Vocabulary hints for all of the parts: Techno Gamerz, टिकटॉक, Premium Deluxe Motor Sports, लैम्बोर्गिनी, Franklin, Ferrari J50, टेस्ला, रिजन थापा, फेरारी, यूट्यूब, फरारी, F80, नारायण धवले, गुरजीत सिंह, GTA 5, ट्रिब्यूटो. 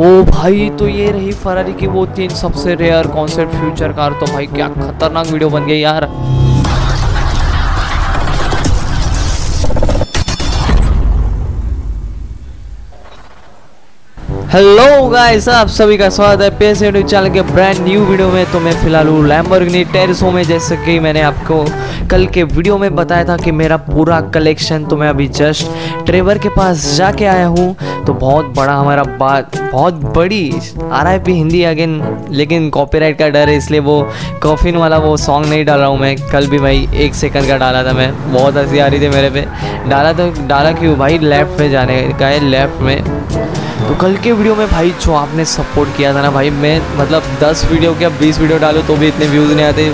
ओ भाई, तो ये रही फरारी की वो 3 सबसे रेयर कॉन्सेप्ट फ्यूचर कार। तो भाई क्या खतरनाक वीडियो बन गई यार। हेलो गाइस, आप सभी का स्वागत है पेस यूट्यूब चैनल के ब्रांड न्यू वीडियो में। तो मैं फिलहाल हूँ लैम्बोर्गिनी टेरेसो में। जैसे कि मैंने आपको कल के वीडियो में बताया था कि मेरा पूरा कलेक्शन, तो मैं अभी जस्ट ट्रेवर के पास जाके आया हूँ। तो बहुत बड़ा हमारा बहुत बड़ी RIP हिंदी अगेन, लेकिन कॉपीराइट का डर है इसलिए वो कॉफिन वाला वो सॉन्ग नहीं डाल रहा हूँ मैं। कल भी भाई 1 सेकंड का डाला था मैं, बहुत हंसी आ रही थी मेरे पे। डाला क्यों भाई, लेफ्ट पे जाने का है, लेफ्ट में। तो कल के वीडियो में भाई जो आपने सपोर्ट किया था ना भाई, मैं मतलब 10 वीडियो क्या 20 वीडियो डालूँ तो भी इतने व्यूज़ नहीं आते,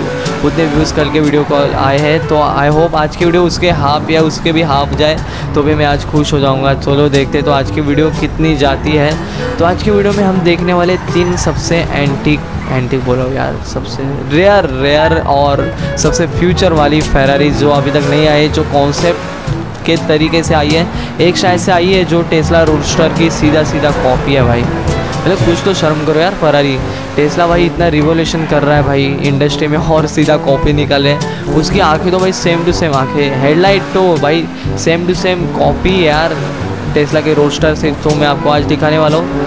उतने व्यूज़ कल के वीडियो को आए हैं। तो आई होप आज की वीडियो उसके हाफ या उसके भी हाफ जाए तो भी मैं आज खुश हो जाऊंगा। चलो देखते तो आज की वीडियो कितनी जाती है। तो आज की वीडियो में हम देखने वाले 3 सबसे एंटीक बोलो यार, सबसे रेयर और सबसे फ्यूचर वाली फेरारी जो अभी तक नहीं आई, जो कॉन्सेप्ट के तरीके से आई है। एक शायद से आई है जो टेस्ला रूस्टर की सीधा कॉपी है भाई। मतलब कुछ तो शर्म करो यार फरारी, टेस्ला भाई इतना रिवोल्यूशन कर रहा है भाई इंडस्ट्री में और सीधा कॉपी निकाले। उसकी आंखें तो भाई सेम टू सेम आंखें, हेडलाइट तो भाई सेम टू सेम कॉपी यार टेस्ला के रूस्टर से। तो मैं आपको आज दिखाने वाला हूँ।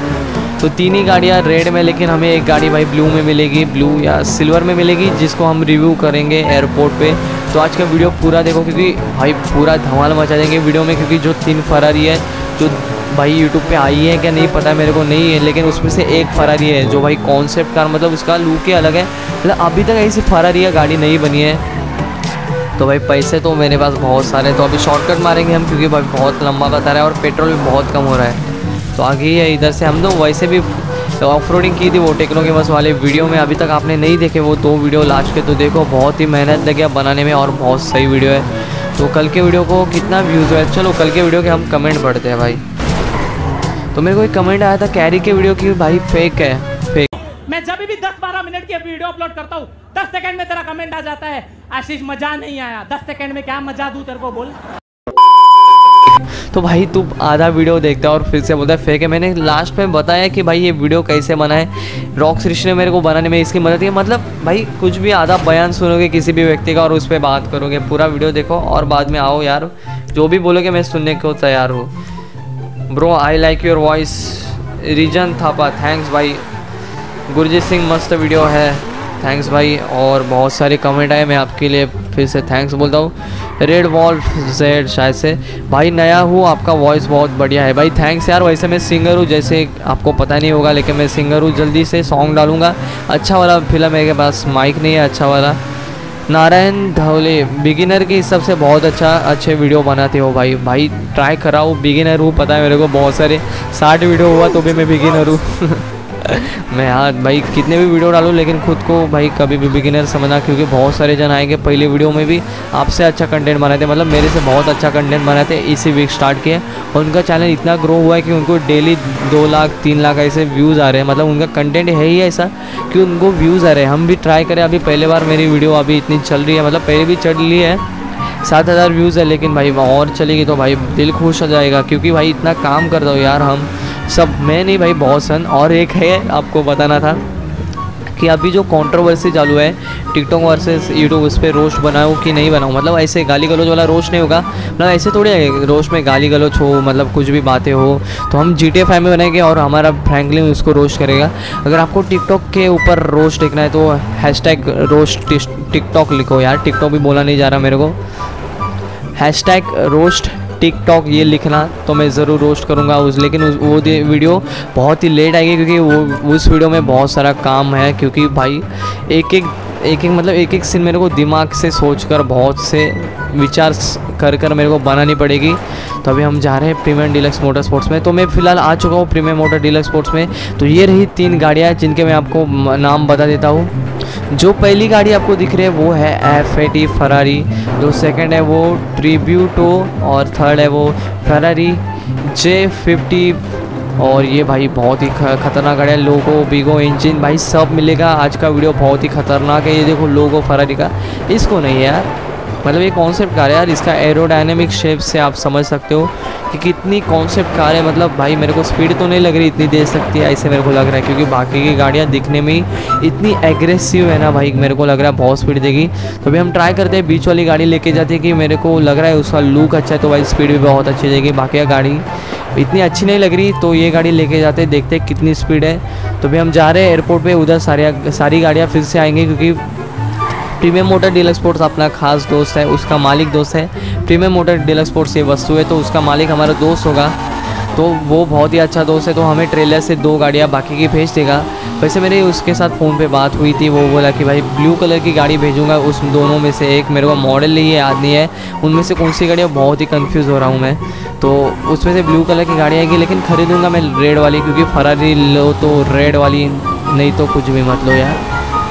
तो 3 ही गाड़ियाँ रेड में, लेकिन हमें एक गाड़ी भाई ब्लू में मिलेगी, ब्लू या सिल्वर में मिलेगी, जिसको हम रिव्यू करेंगे एयरपोर्ट पर। तो आज का वीडियो पूरा देखो क्योंकि भाई पूरा धमाल मचा देंगे वीडियो में। क्योंकि जो 3 फरारी है जो भाई यूट्यूब पे आई है क्या नहीं पता मेरे को, नहीं है, लेकिन उसमें से एक फरारी है जो भाई कॉन्सेप्ट कार, मतलब उसका लुक ही अलग है। मतलब अभी तक ऐसी फरारी या गाड़ी नहीं बनी है। तो भाई पैसे तो मेरे पास बहुत सारे, तो अभी शॉर्टकट मारेंगे हम क्योंकि भाई बहुत लंबा बता रहा है और पेट्रोल भी बहुत कम हो रहा है। तो आगे ही है इधर से, हम तो वैसे भी ऑफ रोडिंग की थी वो टेक्नो गेमर्स वाले वीडियो में। अभी तक आपने नहीं देखे वो 2 वीडियो लास्ट के, तो देखो बहुत ही मेहनत लगी बनाने में और बहुत सही वीडियो है। तो कल के वीडियो को कितना व्यूज़ है, चलो कल के वीडियो के हम कमेंट पढ़ते हैं भाई। तो मेरे को एक कमेंट आया था कैरी के वीडियो की, भाई फेक है फेक। मैं जब भी 10-12 मिनट की वीडियो अपलोड करता हूँ 10 सेकंड में तेरा कमेंट आ जाता है, आशीष मजा नहीं आया। 10 सेकंड में क्या मजा दूँ तेरे को बोल। तो भाई तू आधा वीडियो देखता है और फिर से बोलता है फेक है। मैंने लास्ट में बताया कि भाई ये वीडियो कैसे बना है, रॉक्स रिश ने मेरे को बनाने में इसकी मदद की। मतलब भाई कुछ भी आधा बयान सुनोगे किसी भी व्यक्ति का और उस पर बात करोगे, पूरा वीडियो देखो और बाद में आओ यार, जो भी बोलोगे मैं सुनने को तैयार हूँ bro. I like your voice रिजन थापा, thanks भाई। गुरजीत सिंह मस्त वीडियो है, थैंक्स भाई। और बहुत सारे कमेंट आए, मैं आपके लिए फिर से थैंक्स बोलता हूँ। रेड वॉल्फ जेड शायद से, भाई नया हूँ, आपका वॉइस बहुत बढ़िया है भाई, थैंक्स यार। वैसे मैं सिंगर हूँ, जैसे आपको पता नहीं होगा लेकिन मैं सिंगर हूँ। जल्दी से सॉन्ग डालूँगा अच्छा वाला, फिलहाल मेरे पास माइक नहीं है अच्छा वाला। नारायण धवले, बिगिनर के हिसाब से बहुत अच्छे वीडियो बनाते हो भाई। भाई ट्राई कराओ, बिगिनर हूँ पता है मेरे को, बहुत सारे 60 वीडियो हुआ तो भी मैं बिगिनर हूँ। मैं यार भाई कितने भी वीडियो डालूँ लेकिन खुद को भाई कभी भी बिगिनर समझना, क्योंकि बहुत सारे जन आएंगे पहले वीडियो में भी आपसे अच्छा कंटेंट बनाते, मतलब मेरे से बहुत अच्छा कंटेंट बनाते। इसी वीक स्टार्ट किया, उनका चैनल इतना ग्रो हुआ है कि उनको डेली 2 लाख 3 लाख ऐसे व्यूज़ आ रहे हैं। मतलब उनका कंटेंट है ही ऐसा कि उनको व्यूज़ आ रहे हैं। हम भी ट्राई करें, अभी पहले बार मेरी वीडियो अभी इतनी चल रही है, मतलब पहले भी चल रही है 7000 व्यूज़ है, लेकिन भाई और चलेगी तो भाई दिल खुश हो जाएगा। क्योंकि भाई इतना काम कर दो यार हम सब, मैं नहीं भाई बहुत सन। और एक है आपको बताना था कि अभी जो कंट्रोवर्सी चालू है टिकटॉक वर्सेस यूट्यूब, उस पर रोस्ट बनाऊँ कि नहीं बनाऊँ, मतलब ऐसे गाली गलोच वाला रोस्ट नहीं होगा। मतलब ऐसे थोड़ी है रोस्ट में गाली गलोच हो, मतलब कुछ भी बातें हो। तो हम GTA 5 में बनाएंगे और हमारा फ्रैंकलिन उसको रोस्ट करेगा। अगर आपको टिकटॉक के ऊपर रोस्ट देखना है तो हैशटैग रोस्ट टिकटॉक लिखो यार, टिकटॉक भी बोला नहीं जा रहा मेरे को, हैशटैग रोस्ट टिकटॉक ये लिखना, तो मैं ज़रूर रोस्ट करूँगा उस। लेकिन वो वीडियो बहुत ही लेट आएगी क्योंकि वो उस वीडियो में बहुत सारा काम है। क्योंकि भाई एक एक सीन मेरे को दिमाग से सोचकर बहुत से विचार कर मेरे को बनानी पड़ेगी। तो अभी हम जा रहे हैं प्रीमियम डिलक्स मोटर स्पोर्ट्स में। तो मैं फ़िलहाल आ चुका हूँ प्रीमियम मोटर डिलक्स स्पोर्ट्स में। तो ये रही 3 गाड़ियाँ जिनके मैं आपको नाम बता देता हूँ। जो पहली गाड़ी आपको दिख रही है वो है F80 फरारी, जो सेकंड है वो ट्रिब्यूटो, और थर्ड है वो फरारी J50। और ये भाई बहुत ही खतरनाक गाड़ी है, लोगो बिगो इंजन भाई सब मिलेगा। आज का वीडियो बहुत ही खतरनाक है। ये देखो लोगो फरारी का, इसको नहीं यार मतलब ये कॉन्सेप्ट कार है यार, इसका एरोडायनेमिक शेप से आप समझ सकते हो कि कितनी कॉन्सेप्ट कार है। मतलब भाई मेरे को स्पीड तो नहीं लग रही इतनी दे सकती है ऐसे मेरे को लग रहा है, क्योंकि बाकी की गाड़ियाँ दिखने में इतनी एग्रेसिव है ना भाई, मेरे को लग रहा है बहुत स्पीड देगी। तो भी हम ट्राई करते हैं, बीच वाली गाड़ी लेके जाती है कि मेरे को लग रहा है उसका लुक अच्छा है तो भाई स्पीड भी बहुत अच्छी देगी। बाकी गाड़ी इतनी अच्छी नहीं लग रही तो ये गाड़ी लेके जाते देखते कितनी स्पीड है। तो भी हम जा रहे हैं एयरपोर्ट पे, उधर सारी गाड़ियाँ फिर से आएंगी क्योंकि प्रीमियम मोटर डीलक्स स्पोर्ट्स अपना खास दोस्त है, उसका मालिक दोस्त है। प्रीमियम मोटर डीलक्स स्पोर्ट्स ये वस्तु है तो उसका मालिक हमारा दोस्त होगा, तो वो बहुत ही अच्छा दोस्त है। तो हमें ट्रेलर से 2 गाड़ियाँ बाकी की भेज देगा। वैसे मेरे उसके साथ फ़ोन पे बात हुई थी, वो बोला कि भाई ब्लू कलर की गाड़ी भेजूंगा, उस दोनों में से एक मेरे को मॉडल ही याद नहीं है उनमें से कौन सी गाड़ी है, बहुत ही कंफ्यूज हो रहा हूँ मैं। तो उसमें से ब्लू कलर की गाड़ी आएगी लेकिन ख़रीदूँगा मैं रेड वाली, क्योंकि फरारी लो तो रेड वाली, नहीं तो कुछ भी मत लो यार,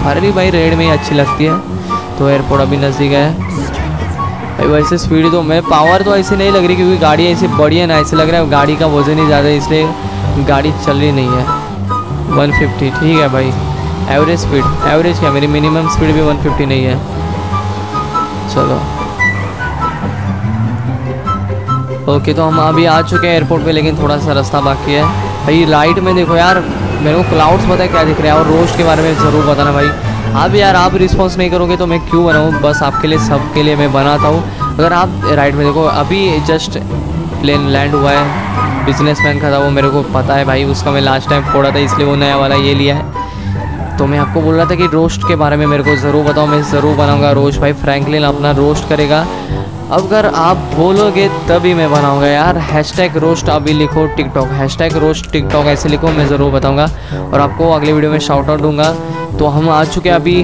फरारी भाई रेड में ही अच्छी लगती है। तो एयरपोर्ट अभी नज़दीक है भाई। वैसे स्पीड तो मैं पावर तो ऐसे नहीं लग रही क्योंकि गाड़ी ऐसे बड़ी है ना, ऐसे लग रहा है गाड़ी का वजन ही ज़्यादा है इसलिए गाड़ी चल रही नहीं है। 150 ठीक है भाई, एवरेज स्पीड, एवरेज क्या मेरी मिनिमम स्पीड भी 150 नहीं है। चलो ओके, तो हम अभी आ चुके हैं एयरपोर्ट पे, लेकिन थोड़ा सा रास्ता बाकी है भाई। लाइट में देखो यार, मेरे को क्लाउड्स पता है क्या दिख रहा है, और रोस्ट के बारे में ज़रूर बताना भाई। अब यार आप रिस्पॉन्स नहीं करोगे तो मैं क्यों बनाऊँ, बस आपके लिए, सबके लिए मैं बनाता हूँ। अगर आप राइट में देखो, अभी जस्ट प्लेन लैंड हुआ है, बिजनेसमैन का था वो, मेरे को पता है भाई, उसका मैं लास्ट टाइम फोड़ा था इसलिए वो नया वाला ये लिया है। तो मैं आपको बोल रहा था कि रोस्ट के बारे में मेरे को ज़रूर बताओ, मैं ज़रूर बनाऊँगा रोस्ट भाई। फ्रैंकलिन अपना रोस्ट करेगा, अब अगर आप बोलोगे तभी मैं बनाऊंगा यार। हैशटैग रोस्ट अभी लिखो टिकटॉक, हैशटैग रोस्ट टिकटॉक ऐसे लिखो, मैं ज़रूर बताऊंगा और आपको अगले वीडियो में शाउट आउट दूंगा। तो हम आ चुके हैं अभी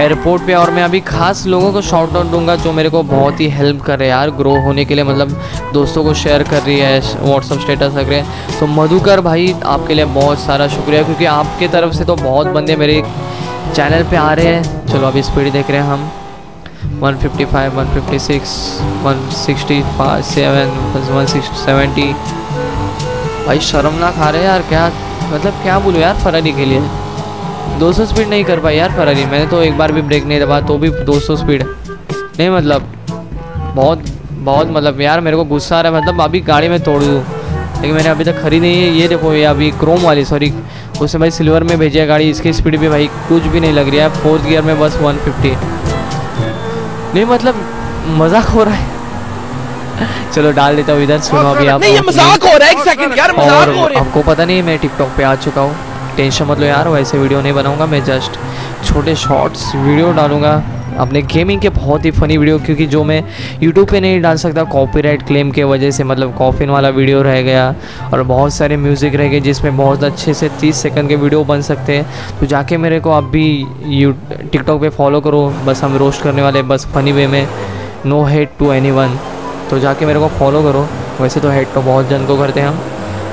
एयरपोर्ट पे, और मैं अभी ख़ास लोगों को शाउट आउट दूंगा जो मेरे को बहुत ही हेल्प कर रहे हैं यार ग्रो होने के लिए। मतलब दोस्तों को शेयर कर रही है, व्हाट्सअप स्टेटस रख रहे हैं। तो मधुकर भाई आपके लिए बहुत सारा शुक्रिया, क्योंकि आपके तरफ से तो बहुत बंदे मेरे चैनल पर आ रहे हैं। चलो अभी स्पीड देख रहे हैं हम, 155, 156, 167, 170 भाई शर्म ना खा रहे यार, क्या मतलब क्या बोलूँ यार। फरारी के लिए 200 स्पीड नहीं कर पाई यार फरारी, मैंने तो एक बार भी ब्रेक नहीं दबा तो भी 200 स्पीड नहीं, मतलब बहुत मतलब यार मेरे को गुस्सा आ रहा है। मतलब अभी गाड़ी में तोड़ दूँ लेकिन मैंने अभी तक खरीदी नहीं है। ये देखो ये अभी क्रोम वाली, सॉरी उसमें भाई सिल्वर में भेजी है गाड़ी, इसकी स्पीड भी भाई कुछ भी नहीं लग रही है। 4th गियर में बस 150 नहीं, मतलब मजाक हो रहा है। चलो डाल देता हूँ इधर, सुनो अभी आप नहीं, ये मजाक हो रहा है, एक सेकंड यार मजाक हो रहा है। आपको पता नहीं मैं टिकटॉक पे आ चुका हूँ, टेंशन मत लो यार, वैसे वीडियो नहीं बनाऊंगा मैं, जस्ट छोटे शॉर्ट्स वीडियो डालूंगा अपने गेमिंग के, बहुत ही फ़नी वीडियो, क्योंकि जो मैं यूट्यूब पे नहीं डाल सकता कॉपीराइट क्लेम के वजह से, मतलब कॉफिन वाला वीडियो रह गया और बहुत सारे म्यूज़िक रह गए, जिसमें बहुत अच्छे से 30 सेकंड के वीडियो बन सकते हैं। तो जाके मेरे को आप भी टिकटॉक पे फॉलो करो, बस हम रोस्ट करने वाले, बस फनी वे में, नो हेट टू एनीवन। तो जाके मेरे को फॉलो करो, वैसे तो हेट तो बहुत जन को करते हैं हम।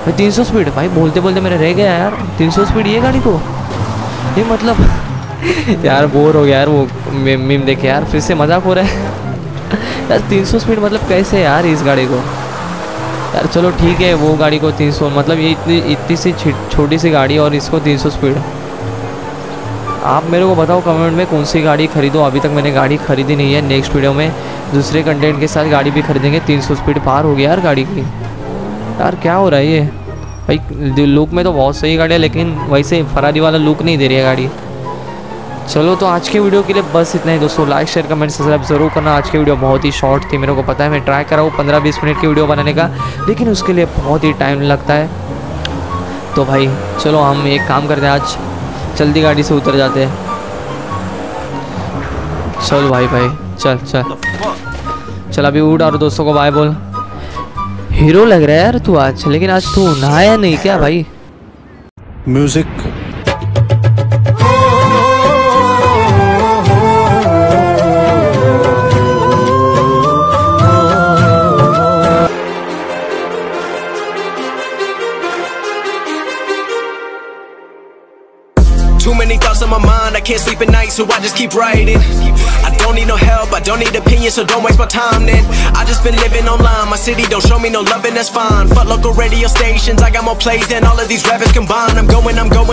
भाई 300 स्पीड भाई बोलते बोलते मेरे रह गया यार 300 स्पीड ये गाड़ी को, ये मतलब यार बोर हो गया यार वो मीम देखे यार, फिर से मजाक हो रहा है यार। 300 स्पीड मतलब कैसे यार इस गाड़ी को यार। चलो ठीक है, वो गाड़ी को 300, मतलब ये इतनी सी छोटी सी गाड़ी और इसको 300 स्पीड। आप मेरे को बताओ कमेंट में कौन सी गाड़ी खरीदो, अभी तक मैंने गाड़ी खरीदी नहीं है। नेक्स्ट वीडियो में दूसरे कंटेंट के साथ गाड़ी भी खरीदेंगे। 300 स्पीड पार हो गया यार गाड़ी की, यार क्या हो रहा है ये भाई। लुक में तो बहुत सही गाड़ी है लेकिन वैसे फरारी वाला लुक नहीं दे रही है गाड़ी। चलो तो आज के वीडियो के लिए बस इतना ही दोस्तों, लाइक शेयर कमेंट सब्सक्राइब ज़रूर करना। आज की वीडियो बहुत ही शॉर्ट थी, मेरे को पता है, मैं ट्राई कर रहा हूँ 15-20 मिनट की वीडियो बनाने का, लेकिन उसके लिए बहुत ही टाइम लगता है। तो भाई चलो हम एक काम करते हैं, आज जल्दी गाड़ी से उतर जाते हैं। चल भाई चल चल चल अभी उठ और दोस्तों को बाय बोल। हीरो लग रहा है यार तू आज, लेकिन आज तू नहाया नहीं क्या भाई। Music my mind, I can't sleep at night, so I just keep writing. I don't need no help, I don't need opinions, so don't waste my time then. I just been living online, my city don't show me no loving, that's fine. Fuck local radio stations, I got more plays than all of these rappers combined. I'm going